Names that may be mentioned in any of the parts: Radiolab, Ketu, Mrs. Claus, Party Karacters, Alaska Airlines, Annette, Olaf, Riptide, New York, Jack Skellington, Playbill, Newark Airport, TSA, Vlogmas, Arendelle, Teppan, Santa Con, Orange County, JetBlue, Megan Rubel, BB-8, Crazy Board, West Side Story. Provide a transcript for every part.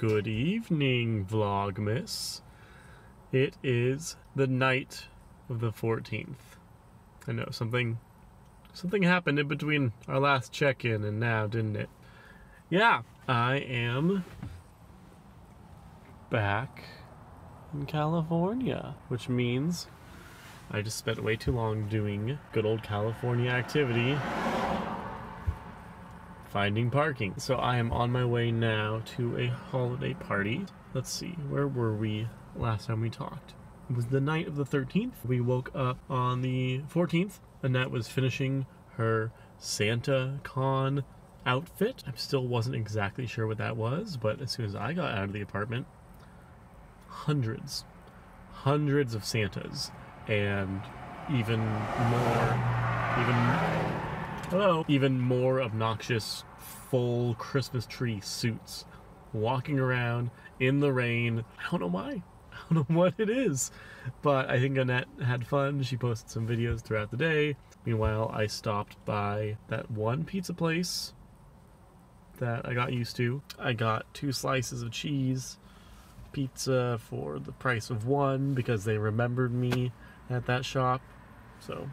Good evening, Vlogmas. It is the night of the 14th. I know something happened in between our last check-in and now, didn't it? Yeah, I am back in California, which means I just spent way too long doing good old California activity. Finding parking. So I am on my way now to a holiday party. Let's see, where were we last time we talked? It was the night of the 13th. We woke up on the 14th. Annette was finishing her Santa Con outfit. I still wasn't exactly sure what that was, but as soon as I got out of the apartment, hundreds of Santas, and even more obnoxious full Christmas tree suits walking around in the rain. I don't know why. I don't know what it is. But I think Annette had fun. She posted some videos throughout the day. Meanwhile, I stopped by that one pizza place that I got used to. I got 2 slices of cheese pizza for the price of 1 because they remembered me at that shop. So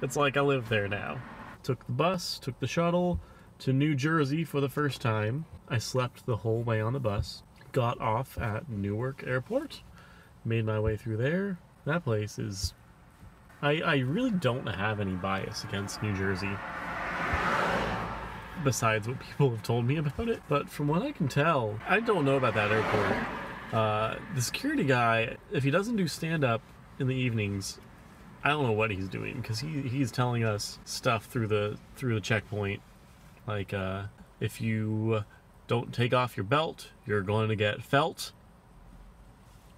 it's like I live there now. Took the bus, took the shuttle to New Jersey for the first time. I slept the whole way on the bus. Got off at Newark Airport. Made my way through there. That place is... I really don't have any bias against New Jersey. Besides what people have told me about it. But from what I can tell, I don't know about that airport. The security guy, if he doesn't do stand-up in the evenings, I don't know what he's doing, because he's telling us stuff through the checkpoint, like if you don't take off your belt, you're going to get felt.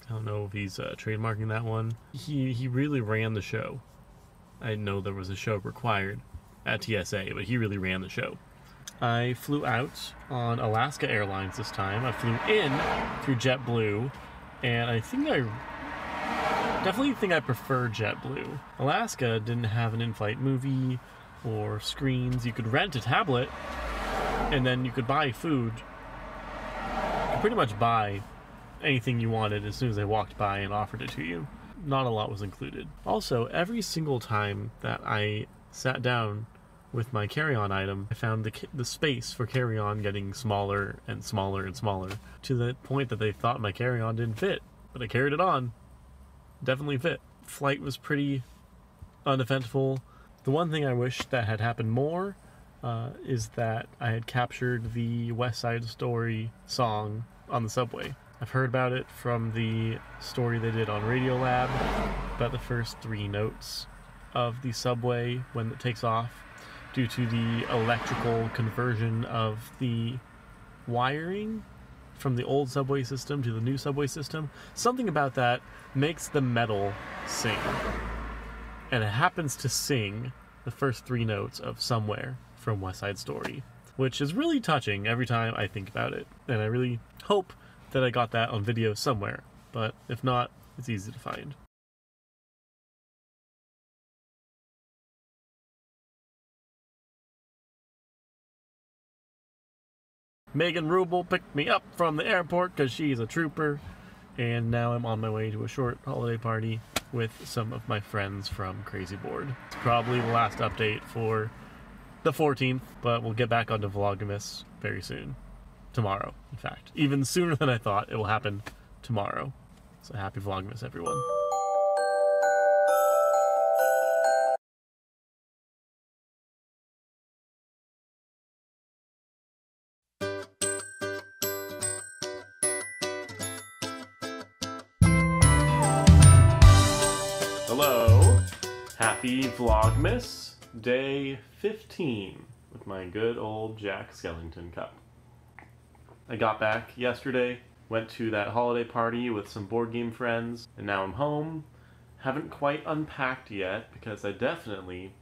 I don't know if he's trademarking that one. He really ran the show. I know there was a show required at TSA, but he really ran the show. I flew out on Alaska Airlines this time. I flew in through JetBlue, and I think I definitely prefer JetBlue. Alaska didn't have an in-flight movie or screens. You could rent a tablet and then you could buy food. You could pretty much buy anything you wanted as soon as they walked by and offered it to you. Not a lot was included. Also, every single time that I sat down with my carry-on item, I found the space for carry-on getting smaller and smaller and smaller, to the point that they thought my carry-on didn't fit, but I carried it on. Definitely fit. Flight was pretty uneventful. The one thing I wish that had happened more is that I had captured the West Side Story song on the subway. I've heard about it from the story they did on Radiolab about the first 3 notes of the subway when it takes off due to the electrical conversion of the wiring from the old subway system to the new subway system. Something about that makes the metal sing. And it happens to sing the first 3 notes of Somewhere from West Side Story, which is really touching every time I think about it. And I really hope that I got that on video somewhere, but if not, it's easy to find. Megan Rubel picked me up from the airport because she's a trooper, and now I'm on my way to a short holiday party with some of my friends from Crazy Board. It's probably the last update for the 14th, but we'll get back onto Vlogmas very soon. Tomorrow, in fact. Even sooner than I thought. It will happen tomorrow. So happy Vlogmas, everyone. Hello, happy Vlogmas, day 15, with my good old Jack Skellington cup. I got back yesterday, went to that holiday party with some board game friends, and now I'm home. Haven't quite unpacked yet, because I definitely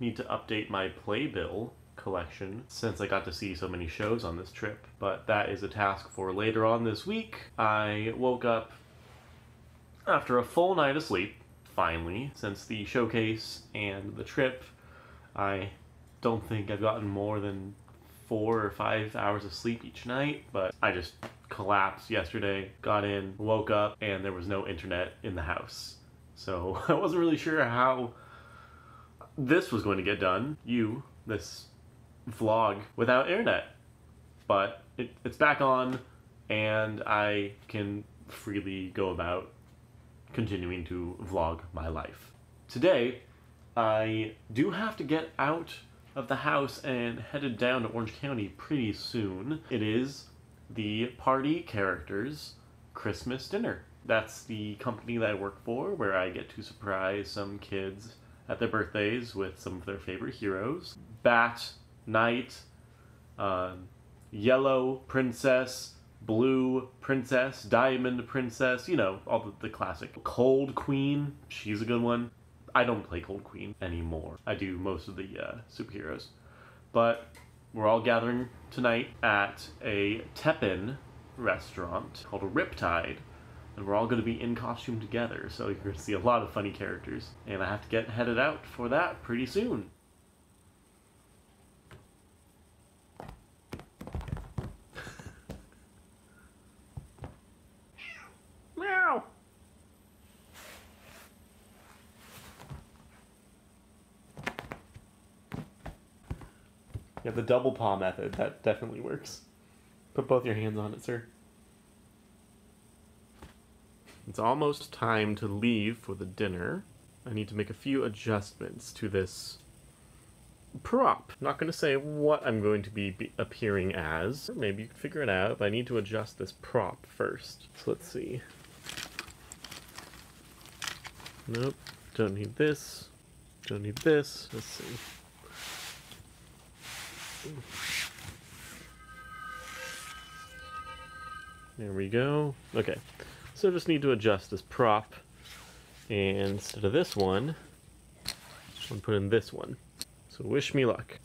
need to update my Playbill collection, since I got to see so many shows on this trip, but that is a task for later on this week. I woke up after a full night of sleep. Finally, since the showcase and the trip, I don't think I've gotten more than 4 or 5 hours of sleep each night, but I just collapsed yesterday, got in, woke up, and there was no internet in the house. So I wasn't really sure how this was going to get done, this vlog, without internet. But it's back on, and I can freely go about continuing to vlog my life. Today, I do have to get out of the house and headed down to Orange County pretty soon. It is the Party Karacters Christmas dinner. That's the company that I work for, where I get to surprise some kids at their birthdays with some of their favorite heroes. Bat, Knight, Yellow Princess, Blue Princess, Diamond Princess, you know, all the classic. Cold Queen, she's a good one. I don't play Cold Queen anymore. I do most of the superheroes. But we're all gathering tonight at a Teppan restaurant called Riptide. And we're all going to be in costume together, so you're going to see a lot of funny characters. And I have to get headed out for that pretty soon. Meow! Yeah, the double paw method, that definitely works. Put both your hands on it, sir. It's almost time to leave for the dinner. I need to make a few adjustments to this prop. I'm not going to say what I'm going to be appearing as. Or maybe you can figure it out, but I need to adjust this prop first. So let's see. Nope. Don't need this. Don't need this. Let's see. There we go. Okay. So I just need to adjust this prop, and instead of this one, I'm putting this one. So wish me luck.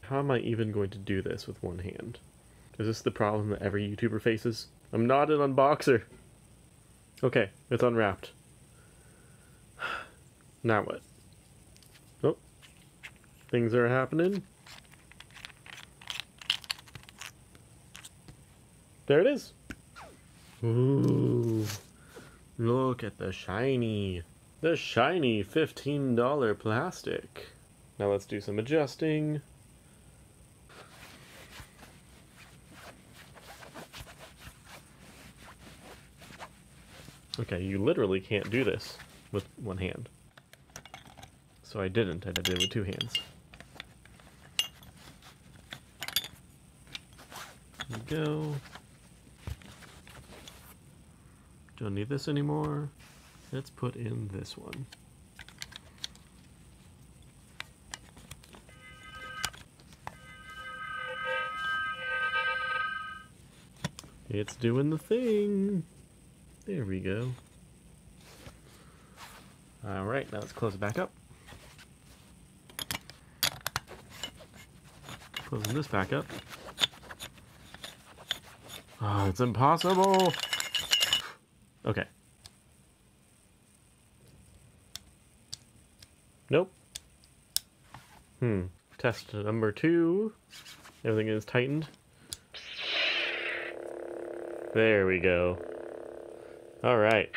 How am I even going to do this with one hand? Is this the problem that every YouTuber faces? I'm not an unboxer! Okay, it's unwrapped. Now what? Oh, things are happening. There it is. Ooh, look at the shiny. The shiny $15 plastic. Now let's do some adjusting. Okay, you literally can't do this with one hand. So I didn't, I did it with two hands. There we go. Don't need this anymore. Let's put in this one. It's doing the thing. There we go. All right, now let's close it back up. Closing this back up. Oh, it's impossible. Okay. Nope. Test number 2. Everything is tightened. There we go. Alright.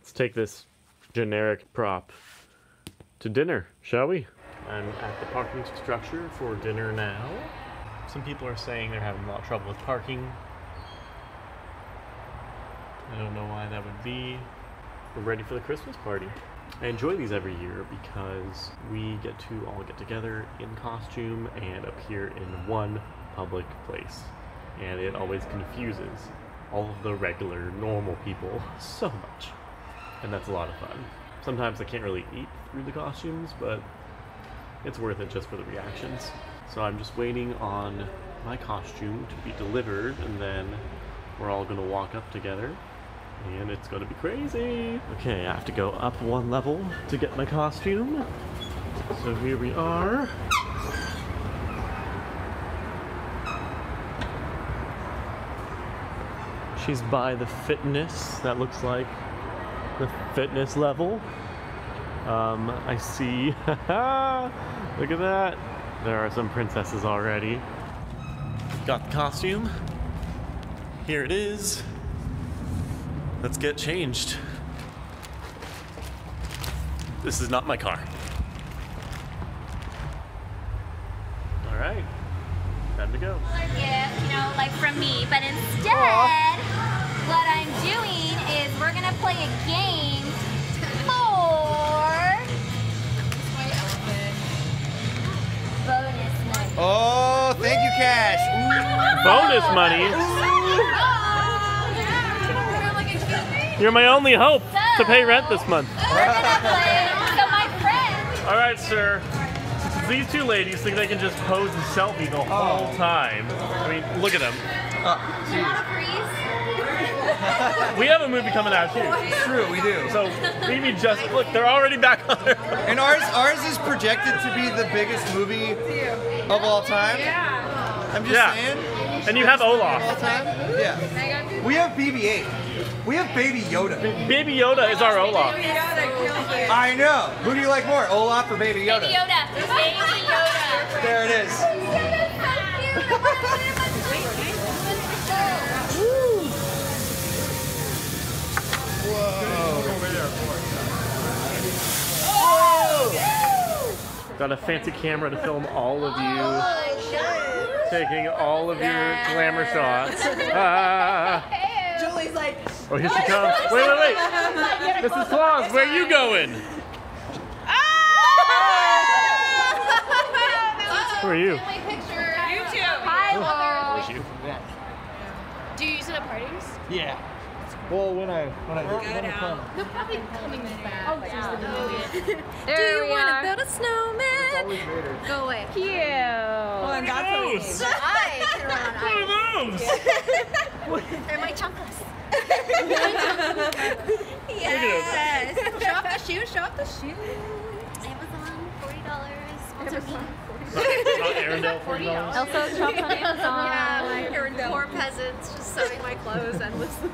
Let's take this generic prop to dinner, shall we? I'm at the parking structure for dinner now. Some people are saying they're having a lot of trouble with parking. I don't know why that would be. We're ready for the Christmas party. I enjoy these every year because we get to all get together in costume and appear in one public place. And it always confuses all of the regular, normal people so much. And that's a lot of fun. Sometimes I can't really eat through the costumes, but it's worth it just for the reactions. So I'm just waiting on my costume to be delivered, and then we're all gonna walk up together. And it's gonna be crazy! Okay, I have to go up one level to get my costume. So here we are. She's by the fitness. That looks like the fitness level. I see. Look at that. There are some princesses already. Got the costume. Here it is. Let's get changed. This is not my car. All right, time to go. Another gift, you know, like from me, but instead, what I'm doing is we're gonna play a game for bonus money. Oh, thank you, Cash. Ooh. Bonus money. You're my only hope to pay rent this month. We're gonna play to my friend. All right, sir. Since these two ladies think they can just pose and selfie the whole time. I mean, look at them. You want a breeze? We have a movie coming out too. It's true, we do. So maybe just look. They're already back on their own. And ours is projected to be the biggest movie of all time. Yeah. I'm just saying. And you have Olaf. All time. Yeah. We have BB-8. We have Baby Yoda. Baby Yoda is our Olaf. I know. Who do you like more, Olaf or Baby Yoda? Baby Yoda. Baby Yoda. There it is. Whoa. Got a fancy camera to film all of you, taking all of your glamour shots. Julie's like, oh, here she comes. Wait. Mrs. Claus, where are you going? Oh! Who are you? You too. Hi, Mother. Do you use it at parties? Yeah. Well, when I go down. They're probably coming back. Oh, yeah. Do you want to build a snowman? Go away. Cute. Oh, and that's What are those? They're my chocolates. Yes. Show off the shoes. Show off the shoes. Amazon, $40. Sponsor me. Arendelle, $40. Also, shop on Amazon. Yeah, like Arendelle. Poor peasants just sewing my clothes endlessly.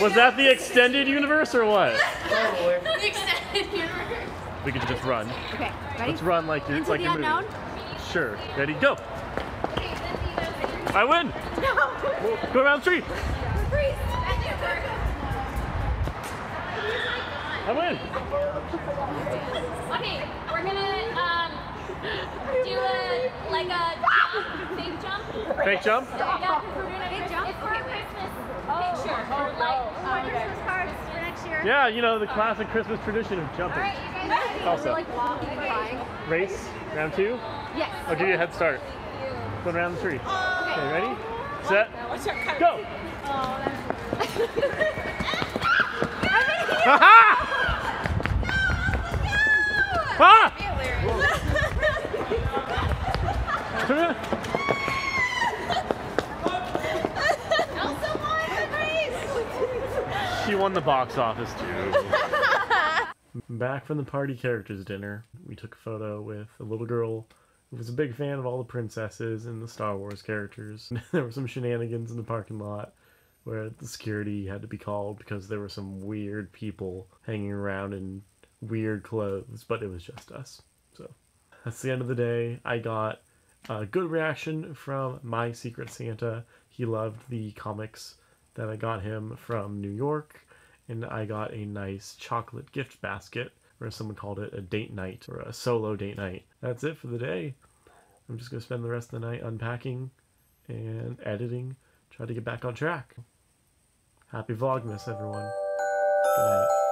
Was that the extended universe or what? Oh, boy. The extended universe. We could just run. Okay, ready? Let's run like it's like a movie. Sure. Ready? Go. I win. No. Go around the tree. I win. Okay, we're gonna do a fake jump. Fake jump? Yeah, we're doing a big jump. It's for Christmas. Oh, sure. Like Christmas cards for next year. Yeah, you know the classic Christmas tradition of jumping. All right, you guys. Also, race round 2. Yes. I'll give you a head start. Going around the tree. Okay, ready, set, go. She won the box office too. Back from the Party Karacters dinner, we took a photo with a little girl who was a big fan of all the princesses and the Star Wars characters. There were some shenanigans in the parking lot where the security had to be called because there were some weird people hanging around in weird clothes, but it was just us. So that's the end of the day. I got a good reaction from my Secret Santa. He loved the comics that I got him from New York, and I got a nice chocolate gift basket, or someone called it a date night or a solo date night. That's it for the day. I'm just gonna spend the rest of the night unpacking and editing, try to get back on track. Happy Vlogmas, everyone. Good night.